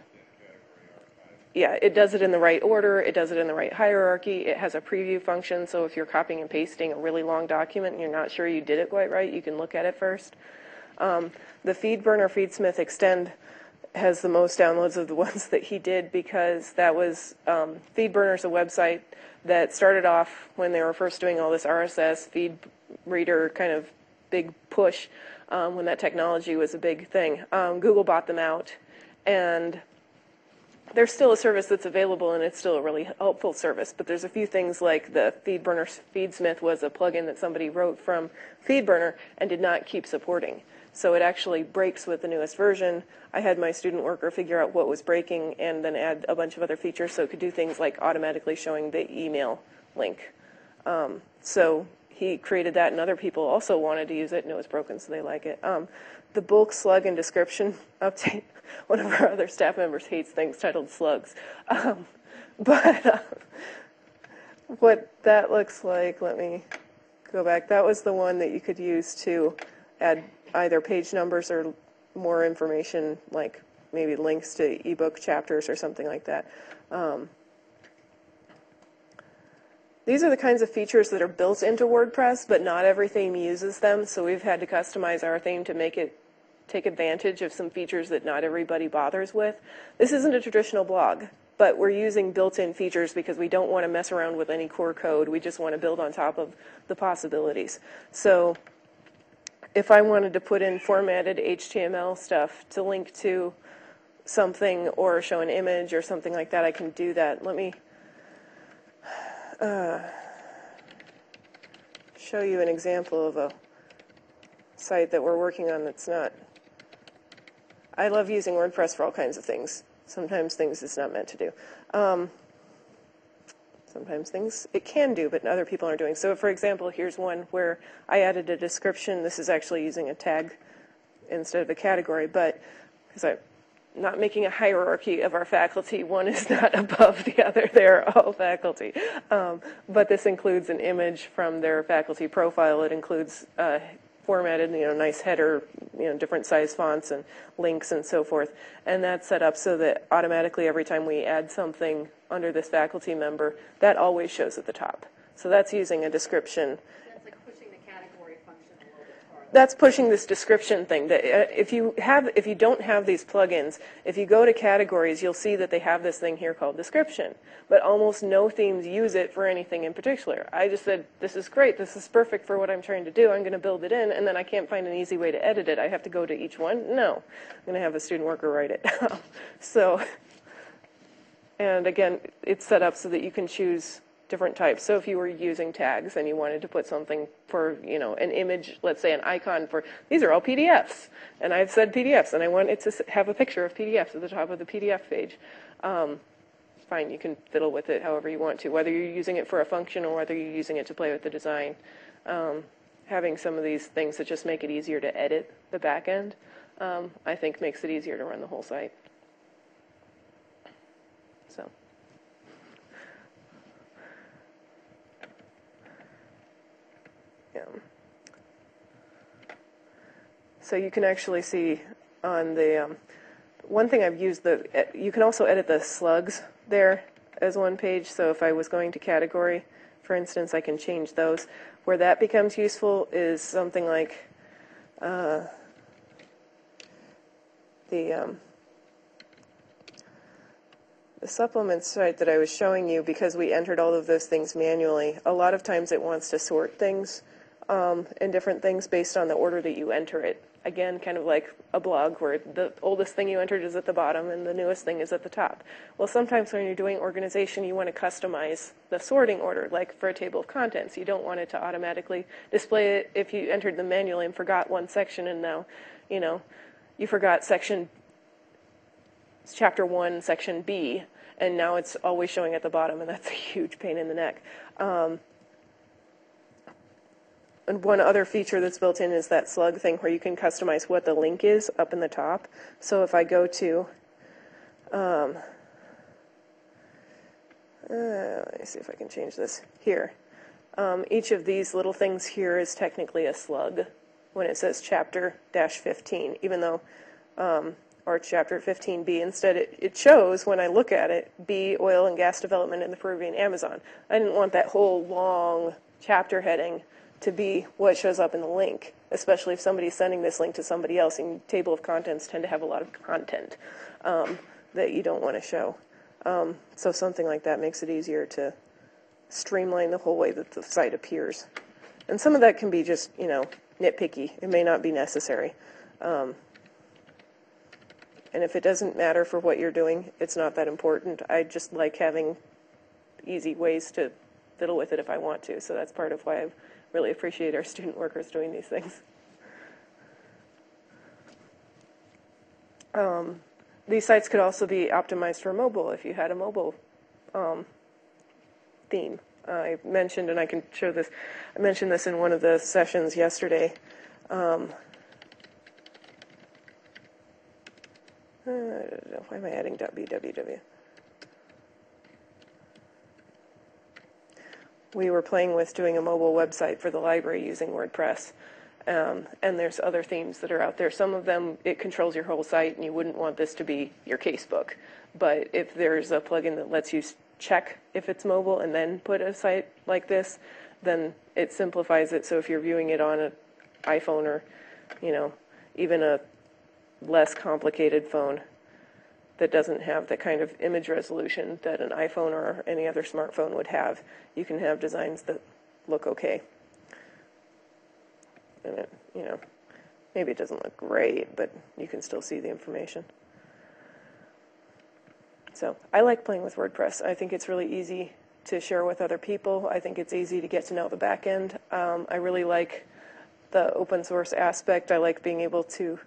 Yeah, it does it in the right order, it does it in the right hierarchy, it has a preview function, so if you're copying and pasting a really long document and you're not sure you did it quite right, you can look at it first. Um, the FeedBurner FeedSmith Extend has the most downloads of the ones that he did because that was, um, FeedBurner's a website that started off when they were first doing all this R S S, feed reader kind of big push, um, when that technology was a big thing. Um, Google bought them out, and there's still a service that's available, and it's still a really helpful service, but there's a few things like the FeedBurner FeedSmith was a plugin that somebody wrote from FeedBurner and did not keep supporting. So it actually breaks with the newest version. I had my student worker figure out what was breaking and then add a bunch of other features so it could do things like automatically showing the email link. Um, so he created that, and other people also wanted to use it, and it was broken, so they like it. Um, The bulk slug and description update. One of our other staff members hates things titled slugs. Um, but uh, what that looks like, let me go back. That was the one that you could use to add either page numbers or more information, like maybe links to ebook chapters or something like that. Um, These are the kinds of features that are built into WordPress, but not every theme uses them, so we've had to customize our theme to make it take advantage of some features that not everybody bothers with. This isn't a traditional blog, but we're using built-in features because we don't want to mess around with any core code. We just want to build on top of the possibilities. So if I wanted to put in formatted H T M L stuff to link to something or show an image or something like that, I can do that. Let me... uh, show you an example of a site that we're working on that's not... I love using WordPress for all kinds of things. Sometimes things it's not meant to do. Um, sometimes things it can do, but other people aren't doing. So, for example, here's one where I added a description. This is actually using a tag instead of a category, but because I'm not making a hierarchy of our faculty. One is not above the other. They're all faculty. Um, but this includes an image from their faculty profile. It includes uh, formatted, you know, nice header, you know, different size fonts and links and so forth. And that's set up so that automatically every time we add something under this faculty member, that always shows at the top. So that's using a description. That's like pushing the category function a little bit farther. That's pushing this description thing. That if you have, if you don't have these plugins, if you go to categories, you'll see that they have this thing here called description. But almost no themes use it for anything in particular. I just said, this is great. This is perfect for what I'm trying to do. I'm going to build it in, and then I can't find an easy way to edit it. I have to go to each one. No, I'm going to have a student worker write it. So. And again, it's set up so that you can choose different types. So if you were using tags and you wanted to put something for, you know, an image, let's say an icon for, these are all P D Fs. And I've said P D Fs, and I want it to have a picture of P D Fs at the top of the P D F page. Um, fine, you can fiddle with it however you want to, whether you're using it for a function or whether you're using it to play with the design. Um, having some of these things that just make it easier to edit the back end, um, I think makes it easier to run the whole site. So, yeah. So you can actually see on the um, one thing I've used the you can also edit the slugs there as one page. So if I was going to category, for instance, I can change those. Where that becomes useful is something like uh, the. Um, The supplement site that I was showing you, because we entered all of those things manually, a lot of times it wants to sort things um, and different things based on the order that you enter it. Again, kind of like a blog where the oldest thing you entered is at the bottom and the newest thing is at the top. Well, sometimes when you're doing organization, you want to customize the sorting order, like for a table of contents. You don't want it to automatically display it if you entered them manually and forgot one section and now, you know, you forgot section Chapter one, Section B, and now it's always showing at the bottom, and that's a huge pain in the neck. Um, and one other feature that's built in is that slug thing where you can customize what the link is up in the top. So if I go to, um, uh, let me see if I can change this here. Um, each of these little things here is technically a slug when it says Chapter fifteen, even though... Um, or Chapter fifteen B. Instead, it, it shows, when I look at it, B, oil and gas development in the Peruvian Amazon. I didn't want that whole long chapter heading to be what shows up in the link, especially if somebody's sending this link to somebody else, and table of contents tend to have a lot of content um, that you don't want to show. Um, so something like that makes it easier to streamline the whole way that the site appears. And some of that can be just, you know, nitpicky. It may not be necessary. Um, And if it doesn't matter for what you're doing, it's not that important. I just like having easy ways to fiddle with it if I want to. So that's part of why I really appreciate our student workers doing these things. Um, these sites could also be optimized for mobile if you had a mobile um, theme. I mentioned, and I can show this, I mentioned this in one of the sessions yesterday. Um, Uh, why am I adding W W W? We were playing with doing a mobile website for the library using WordPress. Um, and there's other themes that are out there. Some of them, it controls your whole site, and you wouldn't want this to be your casebook. But if there's a plugin that lets you check if it's mobile and then put a site like this, then it simplifies it. So if you're viewing it on an iPhone or, you know, even a less complicated phone that doesn't have the kind of image resolution that an iPhone or any other smartphone would have, you can have designs that look okay. And it, you know, maybe it doesn't look great, but you can still see the information. So I like playing with WordPress. I think it's really easy to share with other people. I think it's easy to get to know the back end. Um, I really like the open source aspect. I like being able to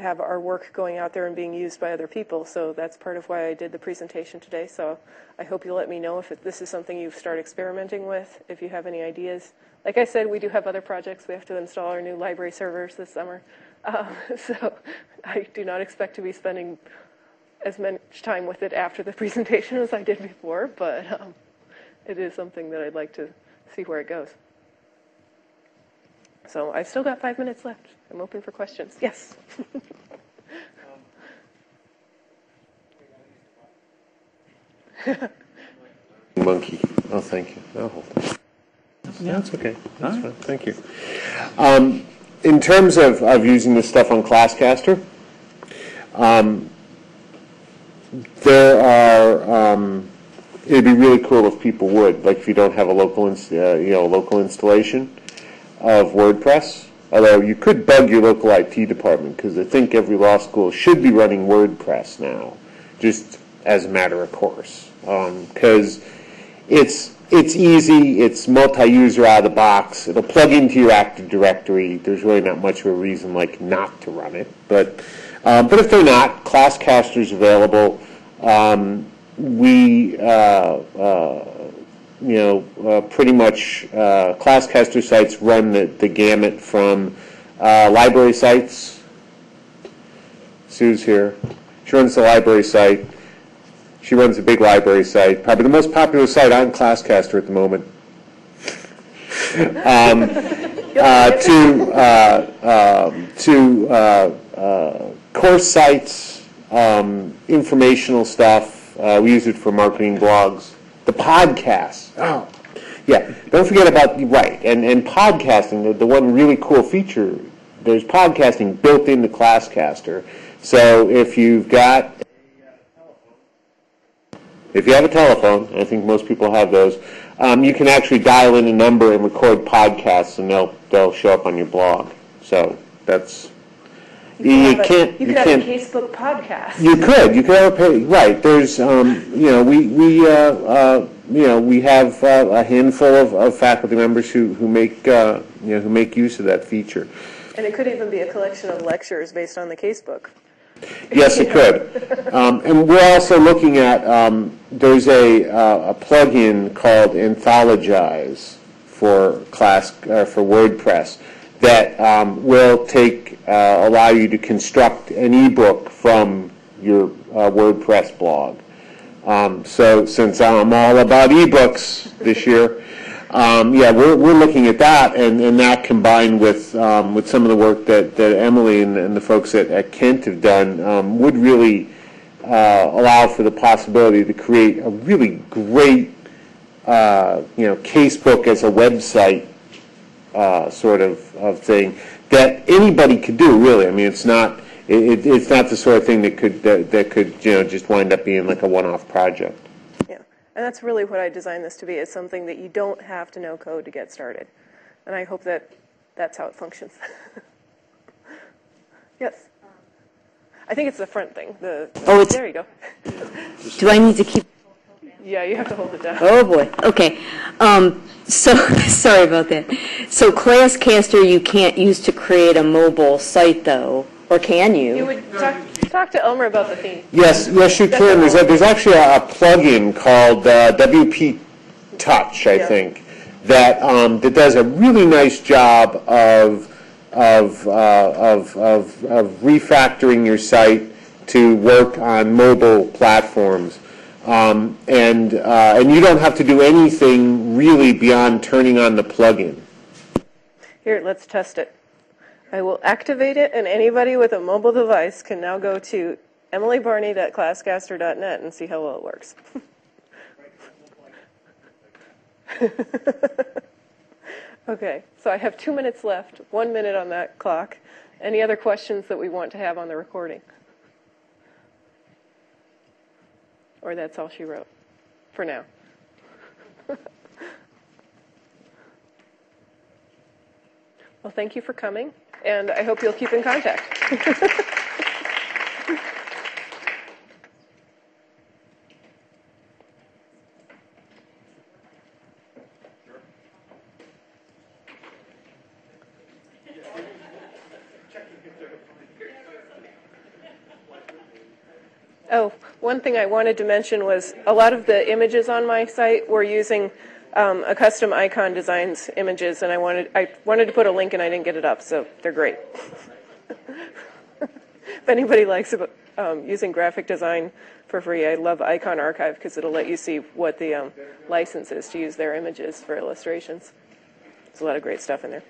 have our work going out there and being used by other people. So that's part of why I did the presentation today. So I hope you'll let me know if this is something you start experimenting with, if you have any ideas. Like I said, we do have other projects. We have to install our new library servers this summer. Um, so I do not expect to be spending as much time with it after the presentation as I did before, but um, it is something that I'd like to see where it goes. So I've still got five minutes left. I'm open for questions. Yes. Monkey. Oh, thank you. Oh, yeah, that's okay. That's fine. Thank you. Um, in terms of, of using this stuff on Classcaster, um, there are. Um, it'd be really cool if people would, like, if you don't have a local, inst uh, you know, local installation of WordPress. Although you could bug your local I T department, because I think every law school should be running WordPress now, just as a matter of course, because um, it's it's easy, it's multi-user out of the box. It'll plug into your Active Directory. There's really not much of a reason like not to run it, but um, but if they're not, Classcaster's available. Um, we uh, uh, you know, uh, pretty much uh, Classcaster sites run the, the gamut from uh, library sites. Sue's here. She runs the library site. She runs a big library site, probably the most popular site on Classcaster at the moment. um, uh, to uh, um, to uh, uh, course sites, um, informational stuff. Uh, we use it for marketing blogs. The podcasts. Oh, yeah. Don't forget about, right, and, and podcasting, the, the one really cool feature, there's podcasting built into Classcaster. So if you've got, if you have a telephone, I think most people have those, um, you can actually dial in a number and record podcasts, and they'll, they'll show up on your blog. So that's, you can't. You could have a Casebook podcast. You could. You could have a right. There's, um, you know, we we uh, uh, you know, we have uh, a handful of, of faculty members who who make uh, you know, who make use of that feature. And it could even be a collection of lectures based on the Casebook. Yes, it could. um, and we're also looking at um, there's a uh, a plugin called Anthologize for class uh, for WordPress. That um, will take uh, allow you to construct an ebook from your uh, WordPress blog. Um, so since I'm all about ebooks this year, um, yeah, we're we're looking at that, and, and that combined with um, with some of the work that, that Emily and, and the folks at, at Kent have done um, would really uh, allow for the possibility to create a really great uh, you know, casebook as a website. Uh, sort of, of thing that anybody could do, really. I mean, it's not it, it's not the sort of thing that could that, that could you know, just wind up being like a one-off project. Yeah, and that's really what I designed this to be. It's something that you don't have to know code to get started, and I hope that that's how it functions. Yes, I think it's the front thing. The, the oh, it's, there you go. Do I need to keep? Yeah, you have to hold it down. Oh boy. Okay. Um, so sorry about that. So Classcaster, you can't use to create a mobile site, though, or can you? You would talk, talk to Elmer about the theme. Yes, yes, you can. There's, a, there's actually a, a plugin called uh, W P Touch, I yeah. think, that um, that does a really nice job of of uh, of, of of refactoring your site to work on mobile platforms. Um, and uh, and you don't have to do anything really beyond turning on the plugin. Here, let's test it. I will activate it, and anybody with a mobile device can now go to emily barney dot classcaster dot net and see how well it works. Okay, so I have two minutes left, one minute on that clock. Any other questions that we want to have on the recording? Or that's all she wrote, for now. Well, thank you for coming, and I hope you'll keep in contact. Oh, one thing I wanted to mention was a lot of the images on my site were using um, a custom icon designs images, and I wanted I wanted to put a link, and I didn't get it up, so they're great. If anybody likes um, using graphic design for free, I love Icon Archive because it'll let you see what the um, license is to use their images for illustrations. There's a lot of great stuff in there.